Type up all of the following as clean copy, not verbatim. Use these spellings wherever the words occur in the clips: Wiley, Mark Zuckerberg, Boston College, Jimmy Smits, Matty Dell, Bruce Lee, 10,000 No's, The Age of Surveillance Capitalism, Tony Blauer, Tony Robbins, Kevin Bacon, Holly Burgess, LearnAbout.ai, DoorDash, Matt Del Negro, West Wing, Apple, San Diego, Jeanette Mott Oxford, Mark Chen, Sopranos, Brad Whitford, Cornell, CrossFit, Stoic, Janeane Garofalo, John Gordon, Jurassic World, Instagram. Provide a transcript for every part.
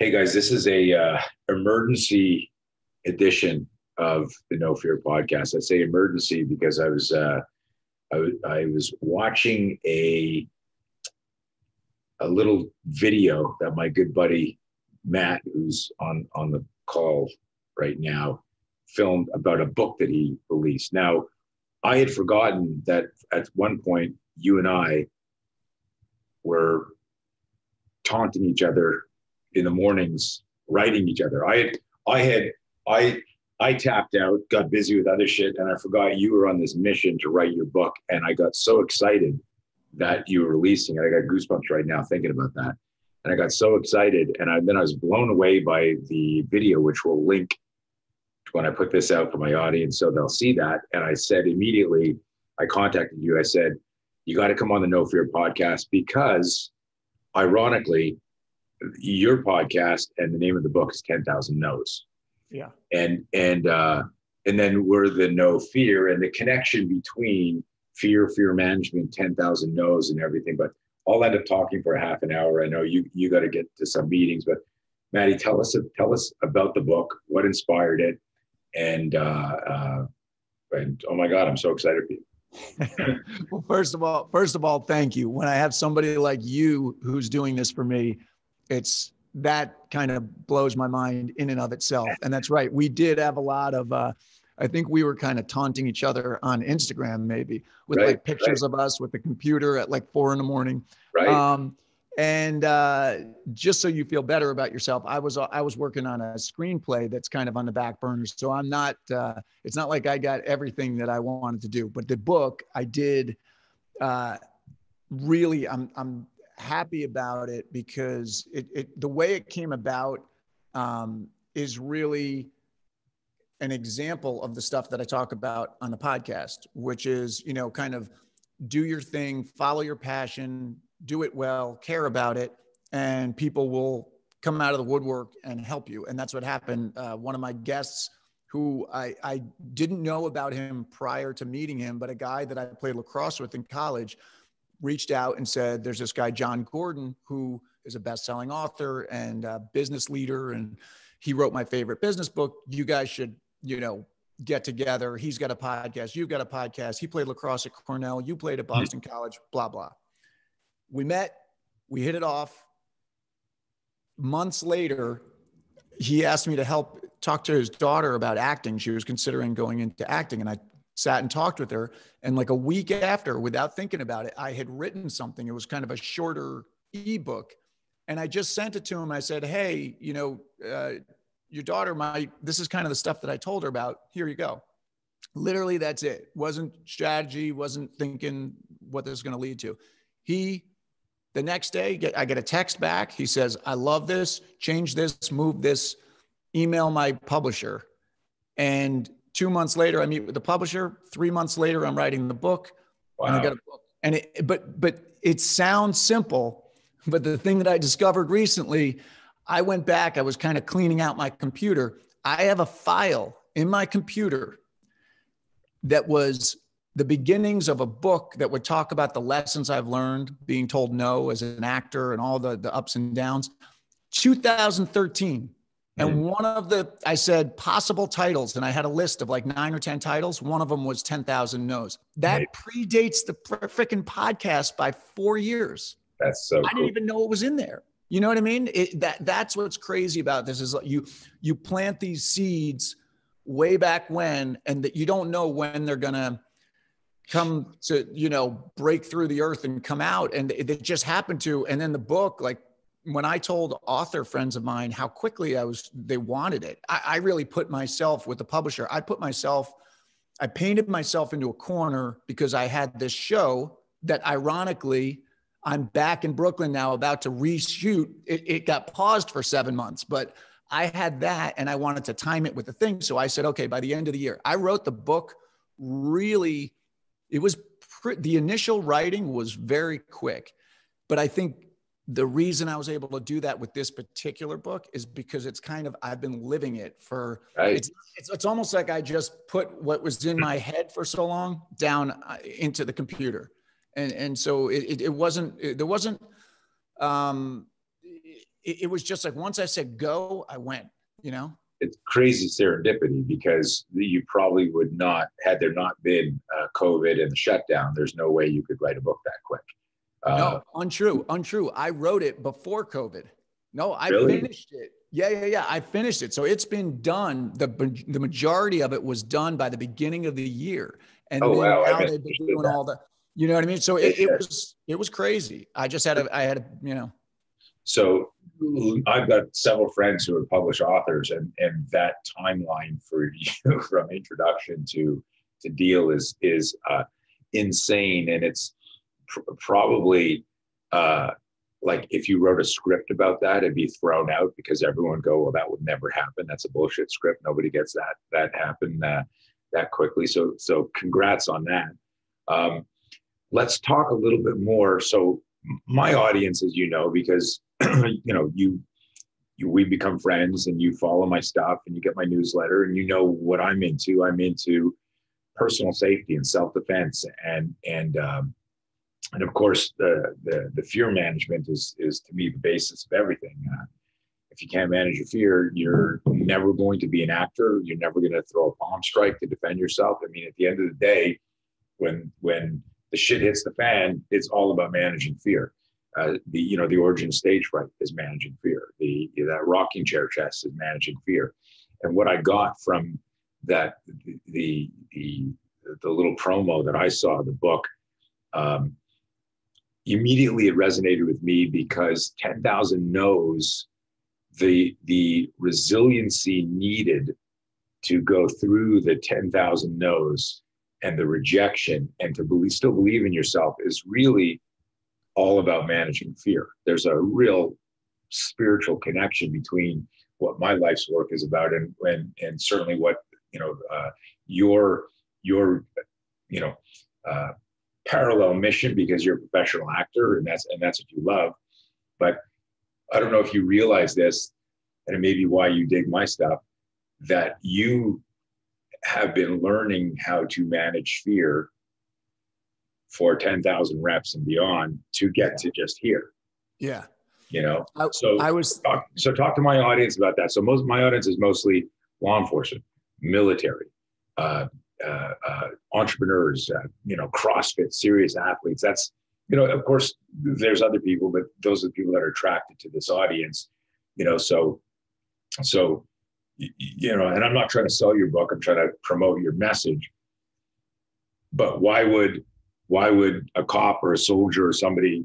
Hey guys, this is a emergency edition of the No Fear podcast. I say emergency because I was watching a little video that my good buddy Matt, who's on the call right now, filmed about a book that he released. Now, I had forgotten that at one point you and I were taunting each other in the mornings, writing each other. I tapped out, got busy with other shit, and I forgot you were on this mission to write your book. And I got so excited that you were releasing it. I got goosebumps right now thinking about that. And I got so excited, and then I was blown away by the video, which we'll link to when I put this out for my audience, so they'll see that. And I said immediately, I contacted you. I said, you got to come on the No Fear podcast because, ironically, your podcast and the name of the book is 10,000 No's. Yeah. And then we're the No Fear, and the connection between fear management, 10,000 No's and everything. But I'll end up talking for a half an hour. I know you got to get to some meetings, but Matty, tell us about the book, what inspired it. And oh my God, I'm so excited for you. Well, first of all, thank you. When I have somebody like you who's doing this for me, it's that kind of blows my mind in and of itself. And that's right. We did have a lot of, I think we were kind of taunting each other on Instagram, maybe with like pictures of us with the computer at like 4 a.m. Right. Just so you feel better about yourself, I was working on a screenplay that's kind of on the back burner. So I'm not, it's not like I got everything that I wanted to do, but the book I did, really, I'm happy about it because the way it came about is really an example of the stuff that I talk about on the podcast, which is, you know, kind of do your thing, follow your passion, do it well, care about it, and people will come out of the woodwork and help you. And that's what happened. One of my guests who I didn't know about him prior to meeting him, but a guy that I played lacrosse with in college reached out and said, there's this guy, John Gordon, who is a best-selling author and a business leader. And he wrote my favorite business book. You guys should, you know, get together. He's got a podcast. You've got a podcast. He played lacrosse at Cornell. You played at Boston College, blah, blah. We met, we hit it off. Months later, he asked me to help talk to his daughter about acting. She was considering going into acting. And I sat and talked with her, and like a week after, without thinking about it, I had written something. It was kind of a shorter ebook, and I just sent it to him. I said, hey, you know, your daughter might, this is kind of the stuff that I told her about. Here you go. Literally, that's it. Wasn't strategy, wasn't thinking what this is going to lead to. The next day, I get a text back. He says, I love this, change this, move this, email my publisher. And 2 months later, I meet with the publisher. 3 months later, I'm writing the book. Wow. And I got a book. And but it sounds simple, but the thing that I discovered recently, I went back, I was kind of cleaning out my computer. I have a file in my computer that was the beginnings of a book that would talk about the lessons I've learned, being told no as an actor and all the ups and downs, 2013. And one of the, I said, possible titles, and I had a list of like 9 or 10 titles. One of them was 10,000 No's. That predates the freaking podcast by 4 years. That's so cool. I didn't even know it was in there. You know what I mean? That's what's crazy about this is you plant these seeds way back when, and that you don't know when they're going to come to, you know, break through the earth and come out. And it just happened to, and then the book, like, when I told author friends of mine how quickly they wanted it, I really put myself with the publisher. I painted myself into a corner because I had this show that ironically, I'm back in Brooklyn now about to reshoot. It got paused for 7 months, but I had that and I wanted to time it with the thing. So I said, okay, by the end of the year, I wrote the book really, the initial writing was very quick, but I think the reason I was able to do that with this particular book is because it's kind of, I've been living it for, it's almost like I just put what was in my head for so long down into the computer. And so there wasn't it was just like, once I said go, I went, you know? It's crazy serendipity, because you probably would not, had there not been COVID and the shutdown, there's no way you could write a book that quick. No, untrue. I wrote it before COVID. No, I finished it. Yeah. I finished it. So it's been done. The majority of it was done by the beginning of the year. And now they've been doing all the, you know what I mean? So it was crazy. I just had I had a, you know. So I've got several friends who are published authors, and that timeline for you from introduction to deal is insane. And it's probably like, if you wrote a script about that, it'd be thrown out, because everyone go, well, that would never happen. That's a bullshit script. Nobody gets that happen that quickly. So congrats on that. Let's talk a little bit more. So my audience, as you know, because you know, we become friends and you follow my stuff and you get my newsletter and you know what I'm into. I'm into personal safety and self-defense and of course the fear management is to me the basis of everything. If you can't manage your fear, you're never going to be an actor. You're never going to throw a palm strike to defend yourself. I mean, at the end of the day, when the shit hits the fan, it's all about managing fear. The origin stage fright is managing fear. That rocking chair chest is managing fear. And what I got from that, the little promo that I saw in the book, immediately it resonated with me, because 10,000 No's, the resiliency needed to go through the 10,000 No's and the rejection and to still believe in yourself is really all about managing fear. There's a real spiritual connection between what my life's work is about and certainly what, you know, your parallel mission, because you're a professional actor and that's what you love. But I don't know if you realize this, and it may be why you dig my stuff, that you have been learning how to manage fear for 10,000 reps and beyond to get to just here. Yeah. You know, so talk to my audience about that. So most of my audience is mostly law enforcement, military, entrepreneurs, CrossFit, serious athletes. That's, you know, of course there's other people, but those are the people that are attracted to this audience, you know, so you know, and I'm not trying to sell your book, I'm trying to promote your message. But why would a cop or a soldier or somebody,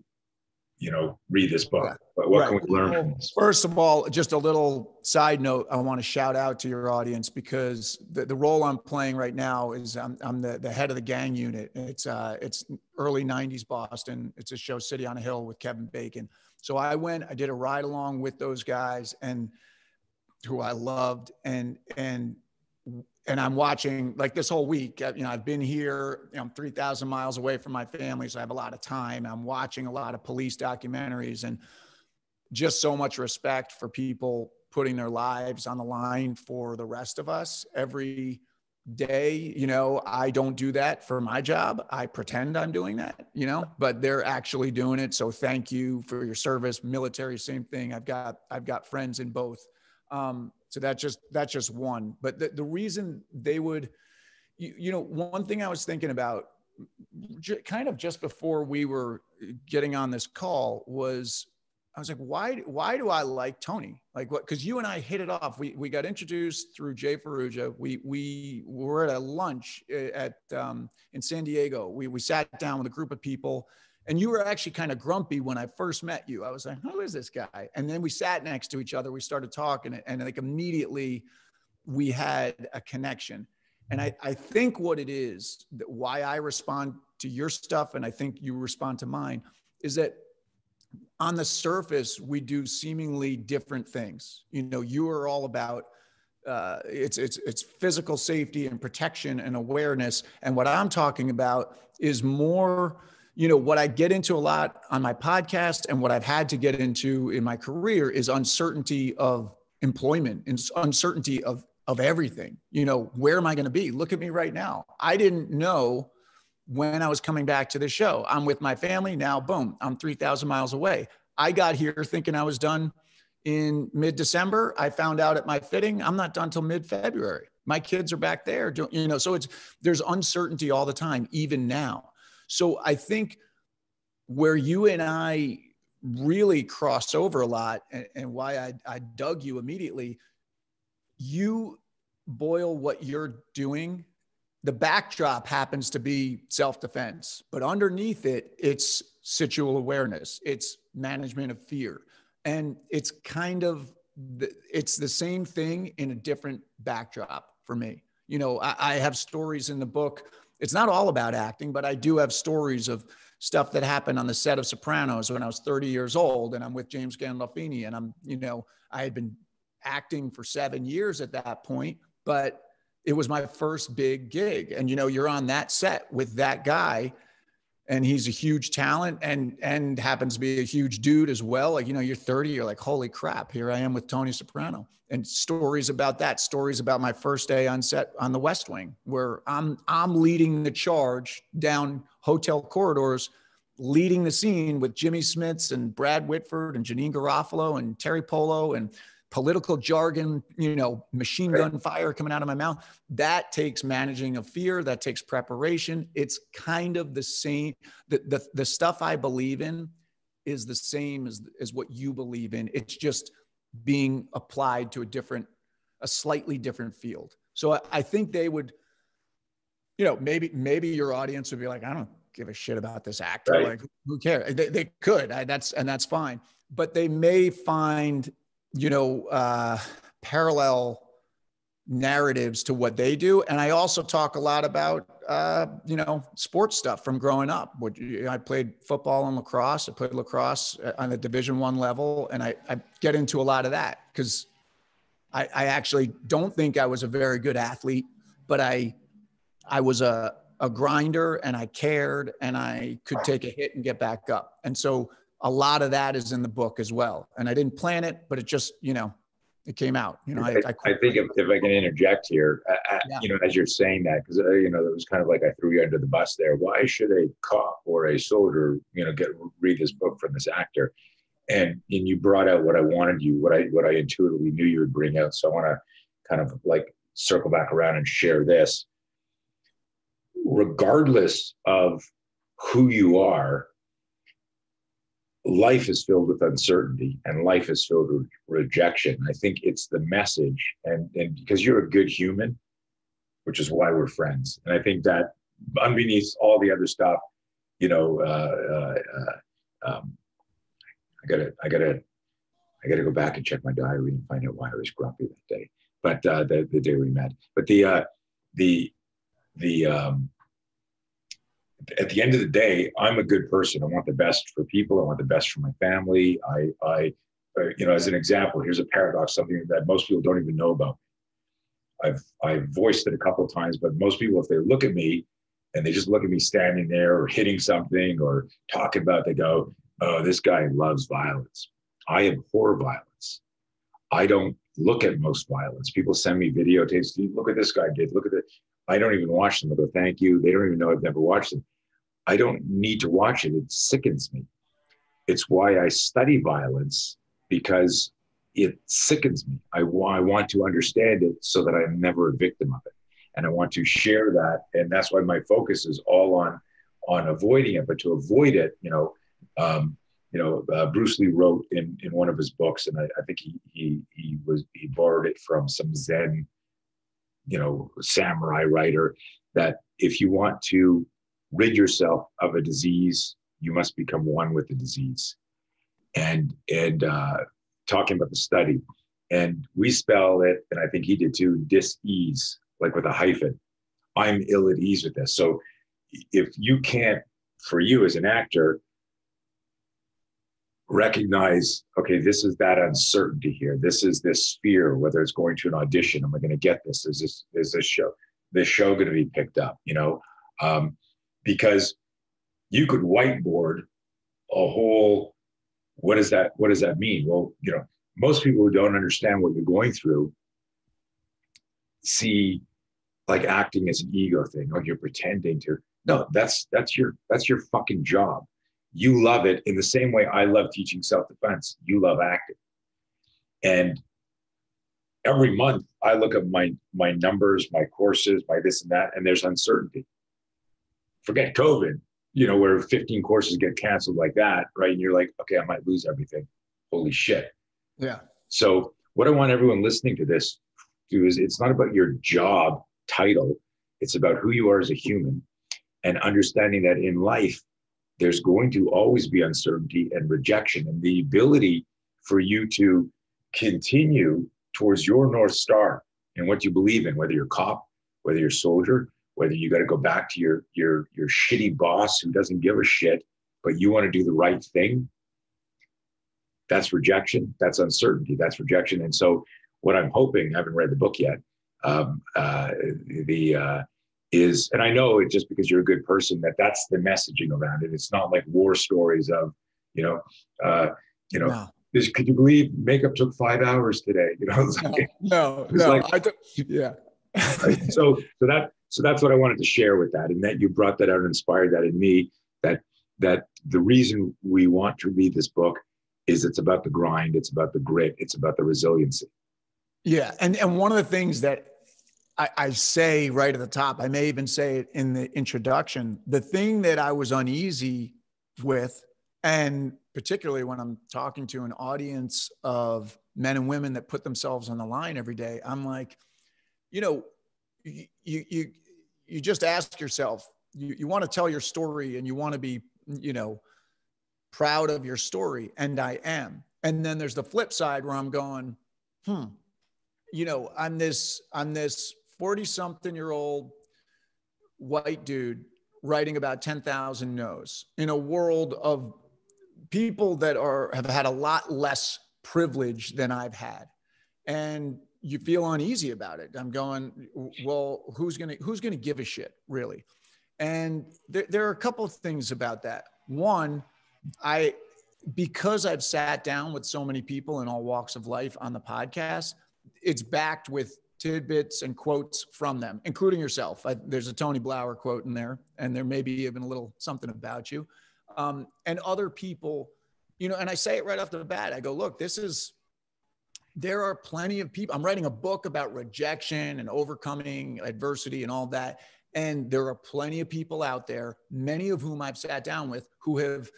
you know, read this book? But what can we learn from this? First of all, just a little side note, I want to shout out to your audience, because the role I'm playing right now is I'm the head of the gang unit. It's early 90s Boston. It's a show, City on a Hill, with Kevin Bacon. So I did a ride along with those guys, and who I loved, and I'm watching, like, this whole week, you know, I've been here, I'm 3,000 miles away from my family, so I have a lot of time. I'm watching a lot of police documentaries, and just so much respect for people putting their lives on the line for the rest of us every day. You know, I don't do that for my job. I pretend I'm doing that, you know, but they're actually doing it. So thank you for your service. Military, same thing. I've got friends in both. So that's just one, but the reason they would, you know, one thing I was thinking about kind of just before we were getting on this call was, I was like, why do I like Tony? Like, what? 'Cause you and I hit it off. We got introduced through Jay Ferrugia. We were at a lunch at, in San Diego. We sat down with a group of people, and you were actually kind of grumpy when I first met you. I was like, who is this guy? And then we sat next to each other. We started talking, and like immediately we had a connection. And I think what it is, that why I respond to your stuff, and I think you respond to mine, is that on the surface, we do seemingly different things. You know, you are all about it's physical safety and protection and awareness. And what I'm talking about is more, you know, what I get into a lot on my podcast and what I've had to get into in my career is uncertainty of employment and uncertainty of everything. You know, where am I going to be? Look at me right now. I didn't know when I was coming back to the show. I'm with my family now, boom, I'm 3,000 miles away. I got here thinking I was done, in mid-December. I found out at my fitting, I'm not done till mid-February. My kids are back there doing, you know, so it's, there's uncertainty all the time, even now. So I think where you and I really crossed over a lot, and why I dug you immediately, you boil what you're doing. The backdrop happens to be self-defense, but underneath it, it's situational awareness. It's management of fear. And it's kind of, it's the same thing in a different backdrop for me. You know, I have stories in the book. It's not all about acting, but I do have stories of stuff that happened on the set of Sopranos when I was 30 years old, and I'm with James Gandolfini, and I'm, you know, I had been acting for 7 years at that point, but it was my first big gig. And, you know, you're on that set with that guy, and he's a huge talent and happens to be a huge dude as well. Like, you know, you're 30, you're like, holy crap, here I am with Tony Soprano. And stories about that, stories about my first day on set on the West Wing, where I'm leading the charge down hotel corridors, leading the scene with Jimmy Smits and Brad Whitford and Janeane Garofalo and Terry Polo and political jargon, you know, machine gun fire coming out of my mouth. That takes managing of fear. That takes preparation. It's kind of the same. The stuff I believe in is the same as what you believe in. It's just being applied to a slightly different field. So I think they would, you know, maybe your audience would be like, I don't give a shit about this actor. Right. Like, who cares? They could. That's fine. But they may find, you know, parallel narratives to what they do. And I also talk a lot about, you know, sports stuff from growing up. I played football and lacrosse. I played lacrosse on the Division I level. And I get into a lot of that because I actually don't think I was a very good athlete, but I was a grinder, and I cared, and I could take a hit and get back up. And so a lot of that is in the book as well. And I didn't plan it, but it just, you know, it came out. You know, I think if I can interject here, you know, as you're saying that, because, you know, that was kind of like I threw you under the bus there. Why should a cop or a soldier, you know, read this book from this actor? And you brought out what I wanted you, what I intuitively knew you would bring out. So I want to kind of like circle back around and share this. Regardless of who you are, life is filled with uncertainty, and life is filled with rejection. I think it's the message, and because you're a good human, which is why we're friends. And I think that underneath all the other stuff, you know, I gotta go back and check my diary and find out why I was grumpy that day. But the day we met. But at the end of the day, I'm a good person. I want the best for people. I want the best for my family. You know, as an example, here's a paradox, something that most people don't even know about. I've voiced it a couple of times, but most people, if they look at me and they just look at me standing there or hitting something or talking about it, they go, oh, this guy loves violence. I abhor violence. I don't look at most violence. People send me videotapes. Look at this guy did. Look at it. I don't even watch them. I go, thank you. They don't even know I've never watched them. I don't need to watch it. It sickens me. It's why I study violence, because it sickens me. I want to understand it so that I'm never a victim of it. And I want to share that. And that's why my focus is all on avoiding it. But to avoid it, Bruce Lee wrote in one of his books, and I think he borrowed it from some Zen, you know, samurai writer, that if you want to rid yourself of a disease, you must become one with the disease. And talking about the study, and we spell it, and I think he did too, dis-ease, like with a hyphen. I'm ill at ease with this. So if you can't, for you as an actor, recognize, okay, this is that uncertainty here. This is this fear, whether it's going to an audition. Am I going to get this? Is this show going to be picked up? You know, because you could whiteboard a whole, what does that mean? Well, you know, most people who don't understand what you're going through see like acting as an ego thing, like you're pretending to. No, that's your fucking job. You love it in the same way I love teaching self-defense. You love acting. And every month I look at my numbers, my courses, my this and that, and there's uncertainty. Forget COVID, you know, where 15 courses get canceled like that, right? And you're like, okay, I might lose everything. Holy shit. Yeah. So what I want everyone listening to this do is, it's not about your job title. It's about who you are as a human and understanding that in life, there's going to always be uncertainty and rejection, and the ability for you to continue towards your North Star and what you believe in, whether you're a cop, whether you're a soldier, whether you got to go back to your shitty boss who doesn't give a shit, but you want to do the right thing. That's rejection. That's uncertainty. That's rejection. And so what I'm hoping, I haven't read the book yet, is, and I know it just because you're a good person, that's the messaging around it. It's not like war stories of, no. This, could you believe makeup took 5 hours today? You know, it's like, no. Like, I don't, yeah. Right? So that's what I wanted to share with that. And that you brought that out and inspired that in me, that the reason we want to read this book is it's about the grind. It's about the grit. It's about the resiliency. Yeah. And one of the things that I say right at the top, I may even say it in the introduction, the thing that I was uneasy with, and particularly when I'm talking to an audience of men and women that put themselves on the line every day, I'm like, you just ask yourself, you want to tell your story and you want to be, proud of your story. And I am. And then there's the flip side where I'm going, I'm this 40-something-year-old white dude writing about 10,000 no's in a world of people that have had a lot less privilege than I've had. And you feel uneasy about it. I'm going, well, who's going to give a shit, really? And there are a couple of things about that. One, because I've sat down with so many people in all walks of life on the podcast, it's backed with tidbits and quotes from them, including yourself. There's a Tony Blauer quote in there, and there may be even a little something about you. And other people, and I say it right off the bat, I go, look, there are plenty of people. I'm writing a book about rejection and overcoming adversity and all that. And there are plenty of people out there, many of whom I've sat down with, who have,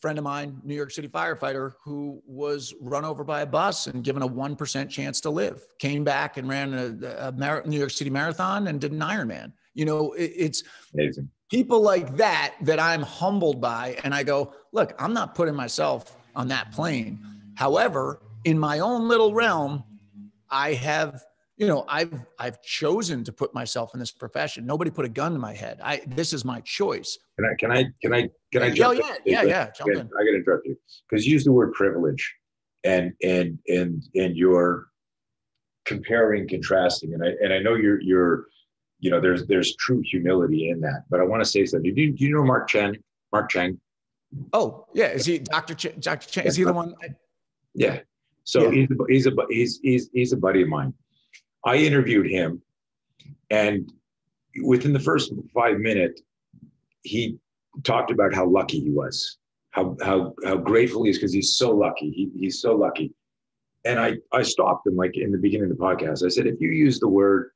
friend of mine, New York City firefighter, who was run over by a bus and given a 1% chance to live, came back and ran a New York City marathon and did an Ironman. It's amazing. People like that I'm humbled by. And I go, look, I'm not putting myself on that plane. However, in my own little realm, I have, I've chosen to put myself in this profession. Nobody put a gun to my head. This is my choice. Can I jump in? Yeah. Jump in. I got to interrupt you because you use the word privilege, and you're comparing, contrasting, and I know you're there's true humility in that. But I want to say something. Do you know Mark Chen? Mark Chang. Oh yeah, is he Dr. Chen? Dr. Chen, is he the one? Yeah. So yeah. He's a buddy of mine. I interviewed him, and within the first 5 minutes, he talked about how lucky he was, how grateful he is because he's so lucky. He's so lucky. And I stopped him like in the beginning of the podcast. I said, if you use the word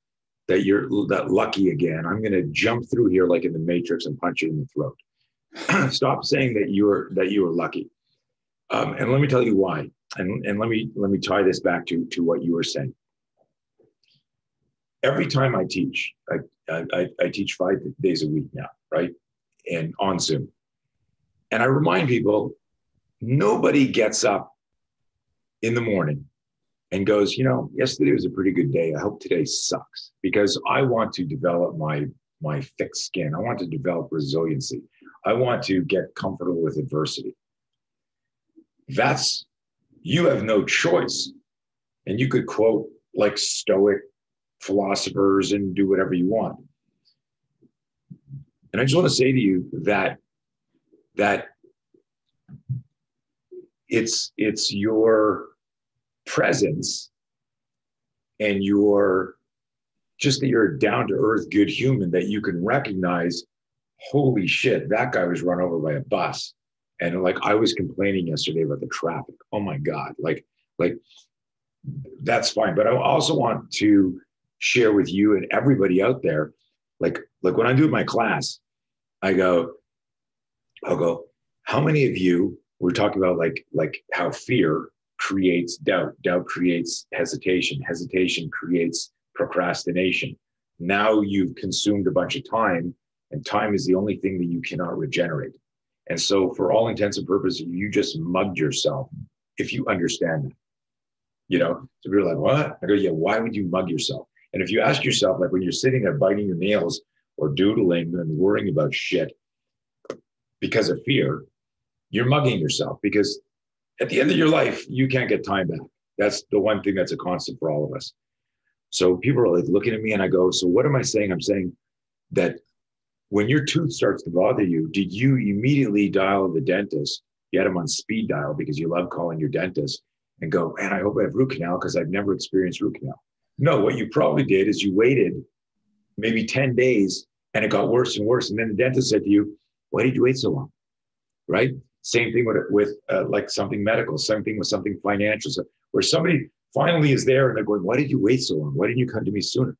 that you're that lucky again, I'm going to jump through here like in the Matrix and punch you in the throat. Stop saying that you are lucky. And let me tell you why. And let me tie this back to what you were saying. Every time I teach, I teach 5 days a week now, right? And on Zoom. And I remind people, nobody gets up in the morning and goes, yesterday was a pretty good day. I hope today sucks, because I want to develop my thick skin. I want to develop resiliency. I want to get comfortable with adversity. You have no choice. And you could quote like Stoic philosophers and do whatever you want. And I just want to say to you that it's your presence and your just that you're a down-to-earth good human that you can recognize, holy shit, that guy was run over by a bus. And like I was complaining yesterday about the traffic. Oh my God. Like that's fine. But I also want to share with you and everybody out there, like when I do my class, I'll go, how many of you were talking about like how fear creates doubt, doubt creates hesitation, hesitation creates procrastination. Now you've consumed a bunch of time, and time is the only thing that you cannot regenerate. And so for all intents and purposes, you just mugged yourself if you understand that. You know, so people are like, what? I go, yeah, why would you mug yourself? And if you ask yourself, like when you're sitting there biting your nails or doodling and worrying about shit because of fear, you're mugging yourself, because at the end of your life, you can't get time back. That's the one thing that's a constant for all of us. So people are like looking at me and I go, so what am I saying? I'm saying that when your tooth starts to bother you, did you immediately dial the dentist? You had him on speed dial because you love calling your dentist and go, man, I hope I have root canal because I've never experienced root canal. No, what you probably did is you waited maybe 10 days and it got worse and worse. And then the dentist said to you, why did you wait so long? Right? Same thing with like something medical, same thing with something financial, so where somebody finally is there and they're going, why did you wait so long? Why didn't you come to me sooner?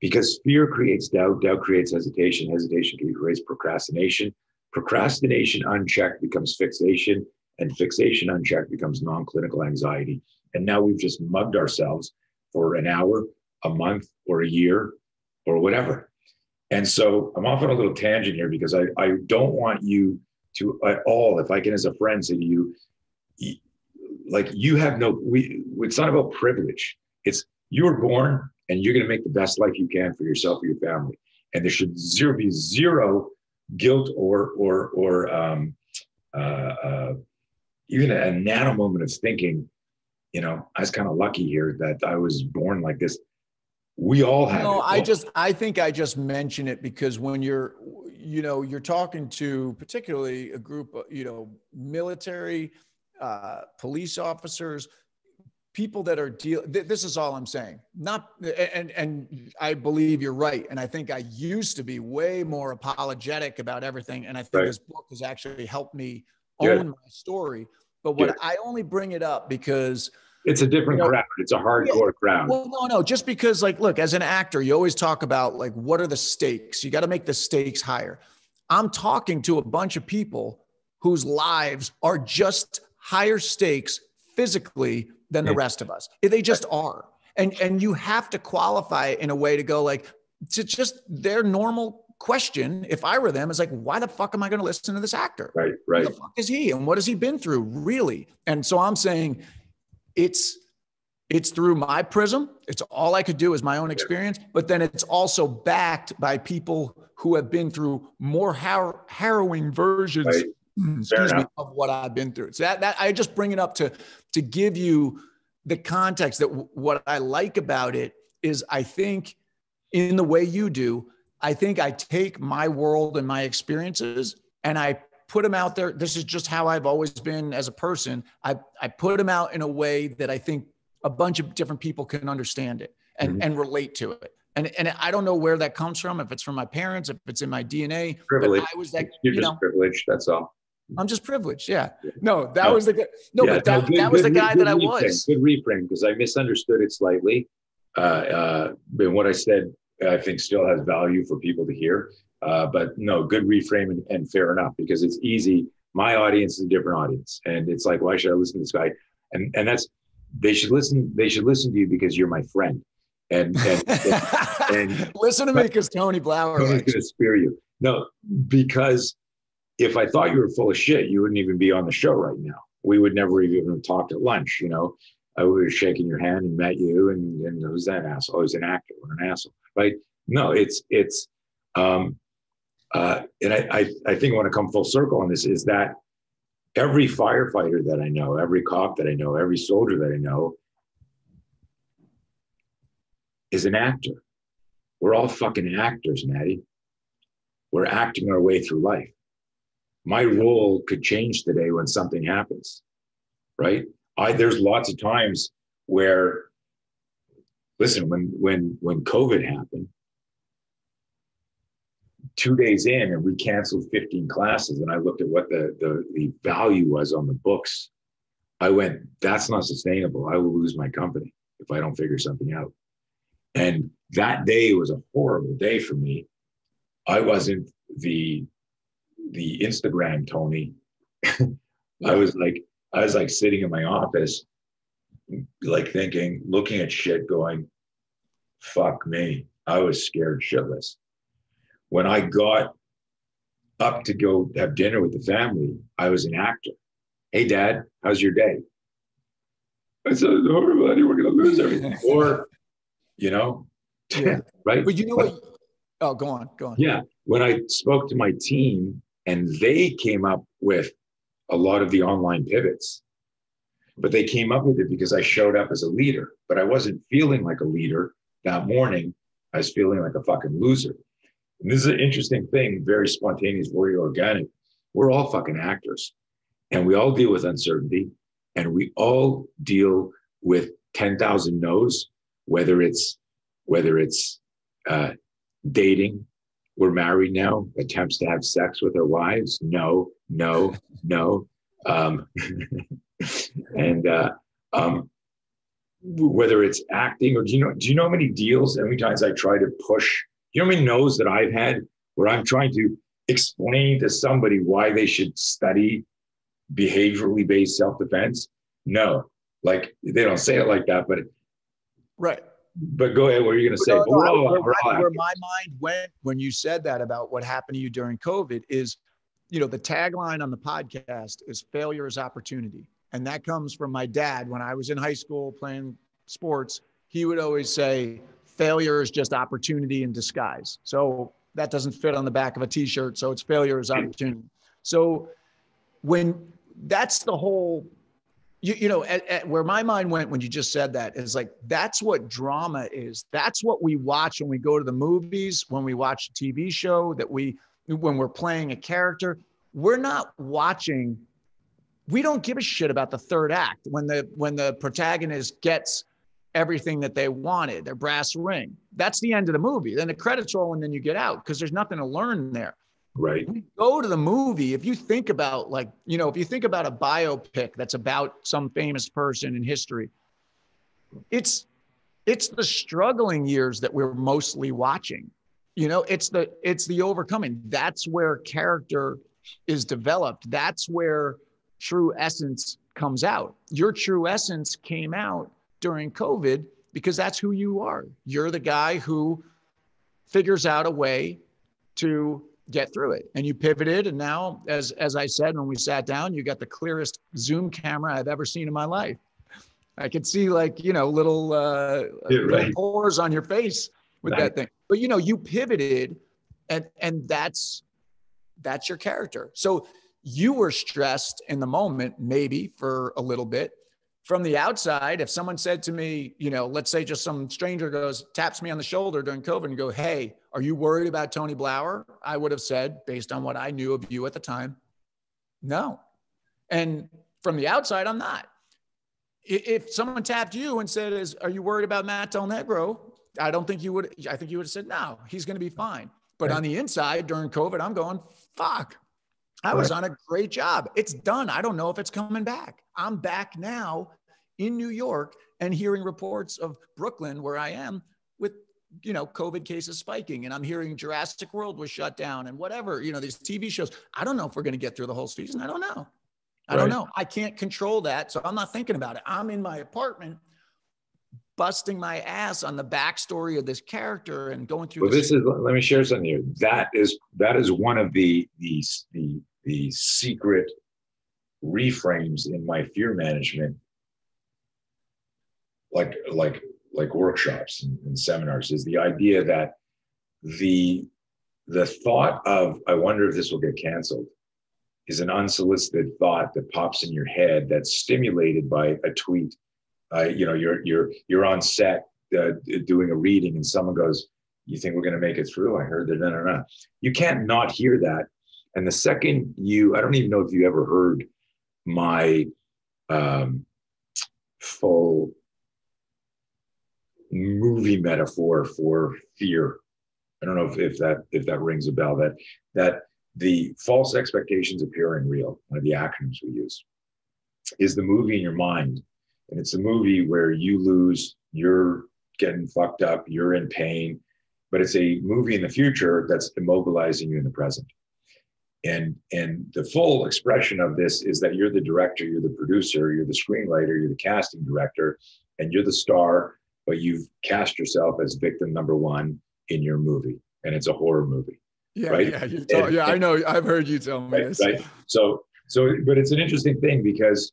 Because fear creates doubt, doubt creates hesitation, hesitation creates procrastination. Procrastination unchecked becomes fixation, and fixation unchecked becomes non-clinical anxiety. And now we've just mugged ourselves for an hour, a month, or a year, or whatever. And so I'm off on a little tangent here because I don't want you to at all, if I can as a friend say to you, like you have it's not about privilege. It's you were born and you're gonna make the best life you can for yourself or your family. And there should be zero guilt or even a nano moment of thinking, you know, I was kind of lucky here that I was born like this. We all have. No, I think I just mention it because when you're talking to particularly a group of, you know, military, police officers, people that are this is all I'm saying. And I believe you're right. And I think I used to be way more apologetic about everything. And I think This book has actually helped me own my story. But what I only bring it up because it's a different crowd. It's a hardcore crowd. Well, no, just because like, look, as an actor, you always talk about like, what are the stakes? You got to make the stakes higher. I'm talking to a bunch of people whose lives are just higher stakes physically than the rest of us. They just are. And you have to qualify in a way to go like, to just their normal question, if I were them, is like, why the fuck am I going to listen to this actor? Right. Who the fuck is he? And what has he been through really? And so I'm saying it's through my prism. It's all I could do is my own experience, but then it's also backed by people who have been through more harrowing versions of what I've been through. So that I just bring it up to give you the context that what I like about it is I think in the way you do, I think I take my world and my experiences and I put them out there. This is just how I've always been as a person. I put them out in a way that I think a bunch of different people can understand it and relate to it. And I don't know where that comes from, if it's from my parents, if it's in my DNA. Privilege. I was like, you're just privileged, that's all. I'm just privileged. Yeah. No, that was the guy. No, yeah, but that was the guy that I was. Good reframe, because I misunderstood it slightly. And what I said, I think still has value for people to hear. But no, good reframe and fair enough, because it's easy. My audience is a different audience. And it's like, why should I listen to this guy? And that's, they should listen to you because you're my friend. And listen to me because Tony Blauer. Tony's going to spear you. No, because if I thought you were full of shit, you wouldn't even be on the show right now. We would never even have talked at lunch. You know, I would have shaken your hand and met you, and who's that asshole? Oh, he's an actor. What an asshole, right? No, and I think I want to come full circle on this. Is that every firefighter that I know, every cop that I know, every soldier that I know is an actor. We're all fucking actors, Matty. We're acting our way through life. My role could change today when something happens, right? There's lots of times where, listen, when COVID happened, 2 days in and we canceled 15 classes and I looked at what the value was on the books. I went, that's not sustainable. I will lose my company if I don't figure something out. And that day was a horrible day for me. I wasn't the Instagram Tony. I was like sitting in my office, like thinking, looking at shit going, fuck me. I was scared shitless. When I got up to go have dinner with the family, I was an actor. Hey, Dad, how's your day? I said, it's horrible. I knew we're going to lose everything. Or, you know, yeah. Right? But you know what? Oh, go on. Yeah. When I spoke to my team and they came up with a lot of the online pivots, but they came up with it because I showed up as a leader, but I wasn't feeling like a leader that morning. I was feeling like a fucking loser. And this is an interesting thing, very spontaneous, very organic. We're all fucking actors and we all deal with uncertainty and we all deal with 10,000 no's, whether it's dating, we're married now, attempts to have sex with our wives, no. And whether it's acting or do you know how many deals, how many times I try to push, you know how many no's that I've had where I'm trying to explain to somebody why they should study behaviorally based self-defense? No, like they don't say it like that, but right. But go ahead, what are you going to say? Where my mind went when you said that about what happened to you during COVID is, you know, the tagline on the podcast is failure is opportunity. And that comes from my dad. When I was in high school playing sports, he would always say, failure is just opportunity in disguise. So that doesn't fit on the back of a t-shirt. So it's failure is opportunity. So when that's the whole... You know, where my mind went when you just said that is like, that's what drama is. That's what we watch when we go to the movies, when we watch a TV show, when we're playing a character. We're not watching, we don't give a shit about the third act when the protagonist gets everything that they wanted, their brass ring. That's the end of the movie. Then the credits roll and then you get out because there's nothing to learn there. Right. We go to the movie. If you think about a biopic that's about some famous person in history, it's the struggling years that we're mostly watching. You know, it's the overcoming. That's where character is developed. That's where true essence comes out. Your true essence came out during COVID because that's who you are. You're the guy who figures out a way to get through it, and you pivoted, and now, as I said when we sat down, you got the clearest Zoom camera I've ever seen in my life. I could see little pores on your face with that thing. But you know, you pivoted, and that's your character. So you were stressed in the moment, maybe for a little bit. From the outside, if someone said to me, you know, let's say just some stranger taps me on the shoulder during COVID and go, hey, are you worried about Tony Blauer? I would have said, based on what I knew of you at the time, no. And from the outside, I'm not. If someone tapped you and said, are you worried about Matt Del Negro? I think you would have said, no, he's going to be fine. But right. On the inside during COVID, I'm going, fuck. I was on a great job. It's done. I don't know if it's coming back. I'm back now in New York and hearing reports of Brooklyn, where I am, with, you know, COVID cases spiking. And I'm hearing Jurassic World was shut down and whatever, you know, these TV shows. I don't know if we're going to get through the whole season. I don't know. I don't know. I can't control that. So I'm not thinking about it. I'm in my apartment busting my ass on the backstory of this character and going through. Well, let me share something here. That is one of the secret reframes in my fear management, like workshops and seminars, is the idea that the thought of, I wonder if this will get canceled, is an unsolicited thought that pops in your head that's stimulated by a tweet. You know, you're on set doing a reading and someone goes, you think we're going to make it through? I heard that, no. You can't not hear that. And the second I don't even know if you ever heard my full movie metaphor for fear. I don't know if that rings a bell. That the false expectations appearing real, one of the acronyms we use. is the movie in your mind. And it's a movie where you lose, you're getting fucked up, you're in pain, but it's a movie in the future that's immobilizing you in the present. And the full expression of this is that you're the director, you're the producer, you're the screenwriter, you're the casting director, and you're the star, but you've cast yourself as victim number one in your movie. And it's a horror movie. Yeah, right? Yeah, I know. I've heard you tell me this. Right? So, but it's an interesting thing because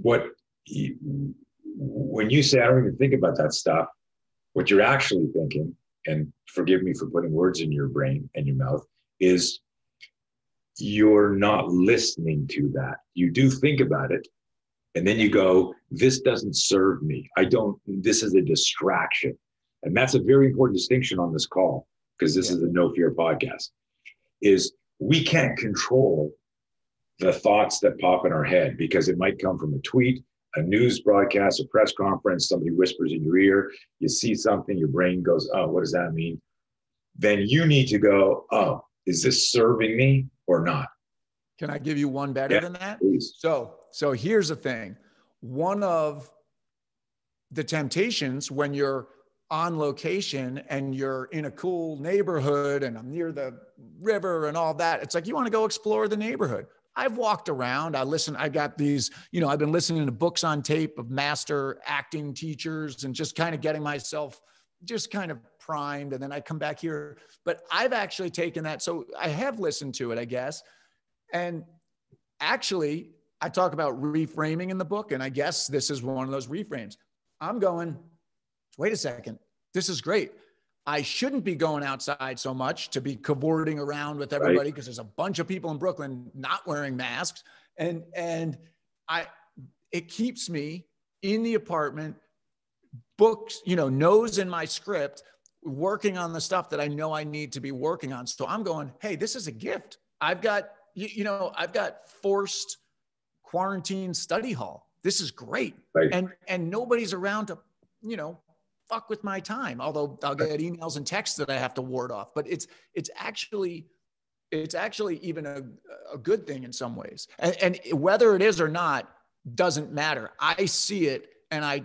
when you say, I don't even think about that stuff, what you're actually thinking, and forgive me for putting words in your brain and your mouth, is you're not listening to that. You do think about it. And then you go, this doesn't serve me. This is a distraction. And that's a very important distinction on this call, because this is a No Fear podcast, is we can't control the thoughts that pop in our head, because it might come from a tweet, a news broadcast, a press conference, somebody whispers in your ear, you see something, your brain goes, oh, what does that mean? Then you need to go, oh, is this serving me or not? Can I give you one better than that? Please. So here's the thing. One of the temptations when you're on location and you're in a cool neighborhood and I'm near the river and all that, it's like, you want to go explore the neighborhood. I've walked around, I got these, I've been listening to books on tape of master acting teachers and just kind of getting myself just kind of primed. And then I come back here, but I've actually taken that. So I have listened to it, I guess. And actually I talk about reframing in the book. And I guess this is one of those reframes. I'm going, wait a second, this is great. I shouldn't be going outside so much to be cavorting around with everybody, because there's a bunch of people in Brooklyn not wearing masks. And it keeps me in the apartment, books, nose in my script, working on the stuff that I know I need to be working on. So I'm going, hey, this is a gift. I've got forced quarantine study hall. This is great. Right. And nobody's around to, fuck with my time. Although I'll get emails and texts that I have to ward off, but it's actually even a good thing in some ways. And whether it is or not, doesn't matter. I see it and I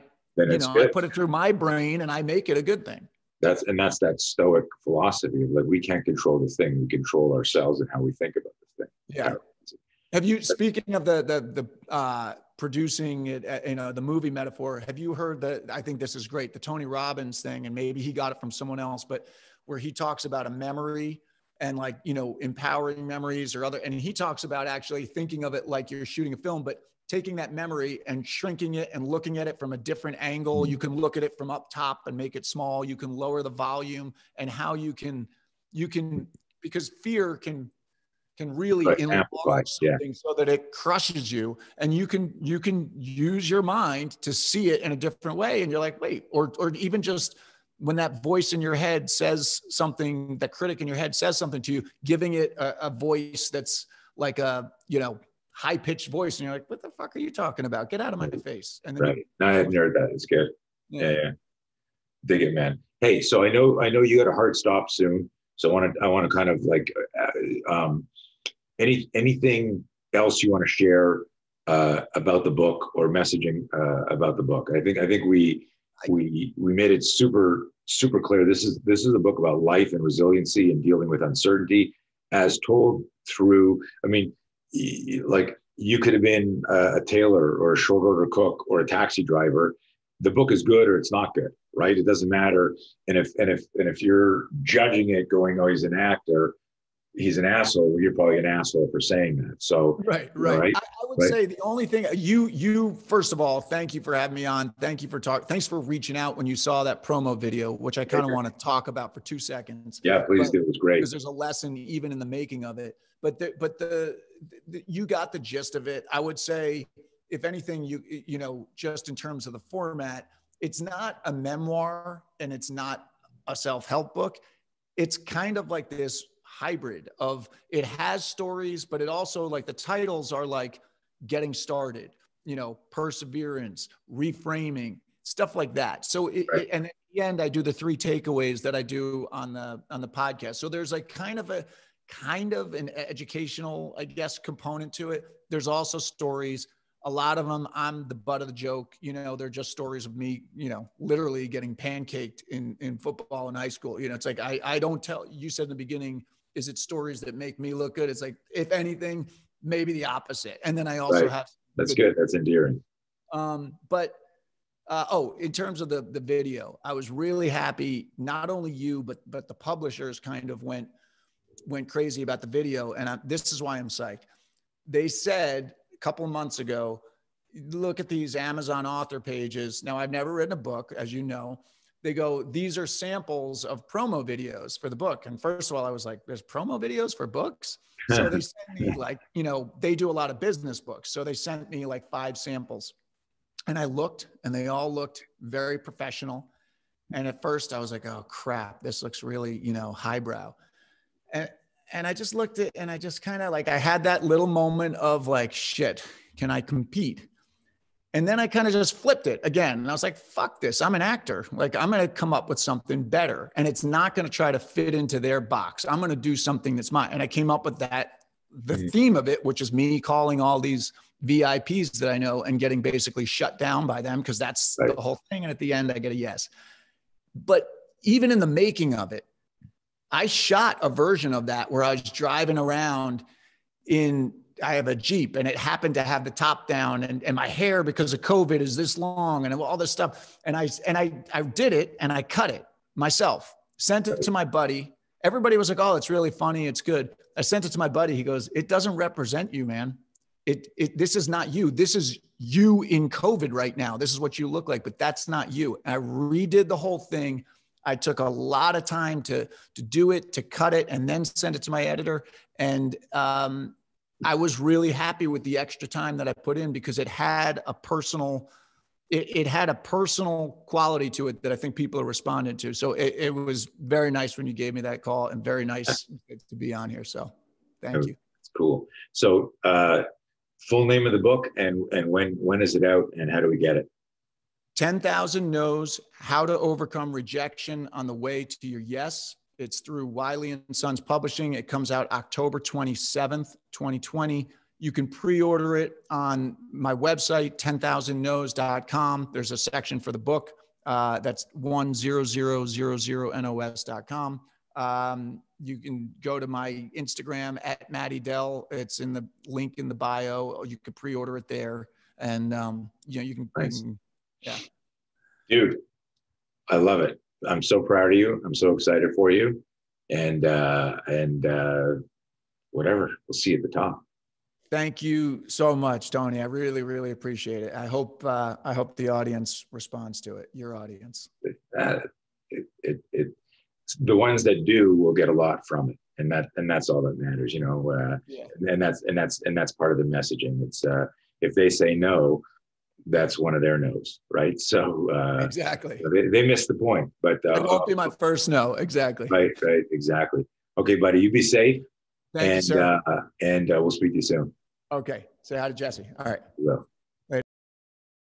put it through my brain and I make it a good thing. That's that Stoic philosophy of like, we can't control the thing. We control ourselves and how we think about the thing. Yeah. Have you, speaking of the producing it, the movie metaphor, have you heard that? I think this is great. The Tony Robbins thing, and maybe he got it from someone else, but where he talks about a memory and empowering memories or other. And he talks about actually thinking of it like you're shooting a film, but taking that memory and shrinking it and looking at it from a different angle. You can look at it from up top and make it small. You can lower the volume, and how you can, because fear can really enlarge something so that it crushes you, and you can use your mind to see it in a different way. And you're like, wait, or even just when that voice in your head says something, that critic in your head says something to you, giving it a voice that's like a, high pitched voice. And you're like, what the fuck are you talking about? Get out of my face. And then I haven't heard that. It's good. Yeah. Dig it, man. Hey, so I know you got a hard stop soon. So I want to kind of like, anything else you want to share about the book or messaging about the book? I think we made it super, super clear. This is a book about life and resiliency and dealing with uncertainty, as told through. I mean, like, you could have been a tailor or a short order cook or a taxi driver. The book is good or it's not good, right? It doesn't matter. And if you're judging it, going, oh, he's an actor, he's an asshole, you're probably an asshole for saying that. So right. I would say the only thing, you first of all, thank you for having me on. Thank you for talking. Thanks for reaching out when you saw that promo video, which I kind of want to talk about for 2 seconds. Yeah, please do. It was great, because there's a lesson even in the making of it. But you got the gist of it. I would say, if anything, just in terms of the format, it's not a memoir and it's not a self-help book. It's kind of like this hybrid of, it has stories, but it also, like, the titles are like getting started, perseverance, reframing, stuff like that. So and at the end, I do the 3 takeaways that I do on the podcast. So there's like kind of a, kind of an educational, I guess, component to it. There's also stories. A lot of them, I'm the butt of the joke. You know, they're just stories of me, you know, literally getting pancaked in football in high school. You know, it's like, I don't tell, you said in the beginning, is it stories that make me look good? It's like, if anything, maybe the opposite. And then I also have. That's good. That's endearing. In terms of the video, I was really happy. Not only you, but the publishers kind of went crazy about the video. And this is why I'm psyched. They said, couple months ago, look at these Amazon author pages. Now, I've never written a book, as you know. They go, these are samples of promo videos for the book. And first of all, I was like, there's promo videos for books? So they sent me like, you know, they do a lot of business books. So they sent me like 5 samples. And I looked, and they all looked very professional. And at first I was like, oh crap, this looks really, you know, highbrow. And I just looked at, and I just kind of like, I had that little moment of like, shit, can I compete? And then I kind of just flipped it again. And I was like, fuck this, I'm an actor. Like, I'm going to come up with something better. And it's not going to try to fit into their box. I'm going to do something that's mine. And I came up with the theme of it, which is me calling all these VIPs that I know and getting basically shut down by them. Cause that's right. The whole thing. And at the end I get a yes. But even in the making of it, I shot a version of that where I was driving around I have a Jeep and it happened to have the top down and my hair because of COVID is this long and all this stuff. And I did it and I cut it myself, sent it to my buddy. Everybody was like, oh, it's really funny. It's good. I sent it to my buddy. He goes, it doesn't represent you, man. This is not you. This is you in COVID right now. This is what you look like, but that's not you. And I redid the whole thing. I took a lot of time to do it, to cut it, and then send it to my editor. And I was really happy with the extra time that I put in because it had a personal, it had a personal quality to it that I think people are responding to. So it was very nice when you gave me that call, and very nice to be on here. So thank you. It's cool. So full name of the book and when is it out and how do we get it? 10,000 No's, How to Overcome Rejection on the Way to Your Yes. It's through Wiley & Sons Publishing. It comes out October 27th, 2020. You can pre-order it on my website, 10,000nos.com. There's a section for the book. That's 10,000nos.com. You can go to my Instagram at Matty Dell. It's in the link in the bio. You can pre-order it there. And you know, you can... Nice. Yeah. Dude, I love it. I'm so proud of you. I'm so excited for you. And whatever, we'll see you at the top. Thank you so much, Tony. I really, really appreciate it. I hope the audience responds to it. Your audience. The ones that do will get a lot from it. And that's all that matters, you know, yeah. and that's part of the messaging. It's if they say no, that's one of their no's, right? So exactly, they missed the point, but it won't be my first no. Exactly. Right, exactly. Okay, buddy, you be safe. Thank you, sir. And we'll speak to you soon. Okay, say hi to Jesse. All right. Well.